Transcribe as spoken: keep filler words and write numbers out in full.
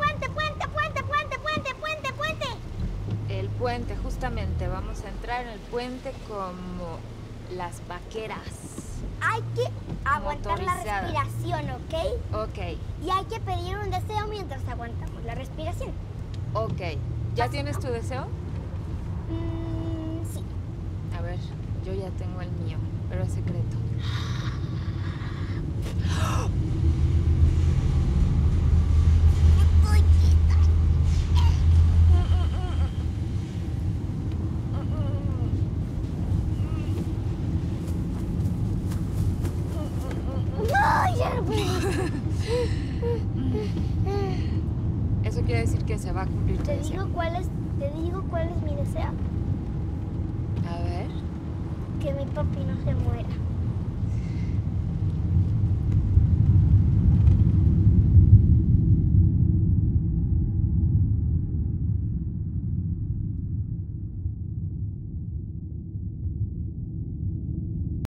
puente, puente, puente, puente, puente, puente, puente. El puente, justamente. Vamos a entrar en el puente como las vaqueras. Hay que aguantar la respiración, ¿ok? Ok. Y hay que pedir un deseo mientras aguantamos la respiración. Ok. ¿Ya Así tienes no. tu deseo? Mm, sí. A ver, yo ya tengo el mío, pero es secreto. Eso quiere decir que se va a cumplir tu deseo. Te digo cuál es, te digo cuál es mi deseo. A ver. Que mi papi no se muera.